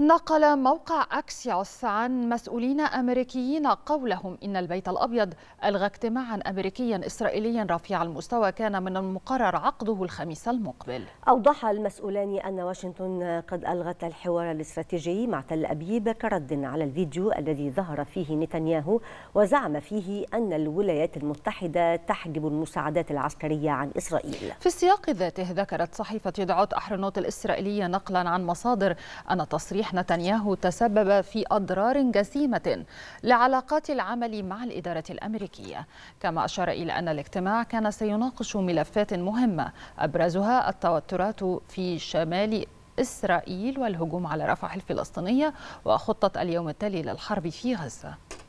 نقل موقع أكسيوس عن مسؤولين أمريكيين قولهم إن البيت الأبيض ألغى اجتماعا أمريكيا إسرائيليا رفيع المستوى كان من المقرر عقده الخميس المقبل. أوضح المسؤولان أن واشنطن قد ألغت الحوار الاستراتيجي مع تل أبيب كرد على الفيديو الذي ظهر فيه نتنياهو وزعم فيه أن الولايات المتحدة تحجب المساعدات العسكرية عن إسرائيل. في السياق ذاته ذكرت صحيفة يدعوت أحرنوت الإسرائيلية نقلا عن مصادر أن تصريح نتنياهو تسبب في أضرار جسيمة لعلاقات العمل مع الإدارة الأمريكية، كما أشار إلى أن الاجتماع كان سيناقش ملفات مهمة أبرزها التوترات في شمال إسرائيل والهجوم على رفح الفلسطينية وخطة اليوم التالي للحرب في غزة.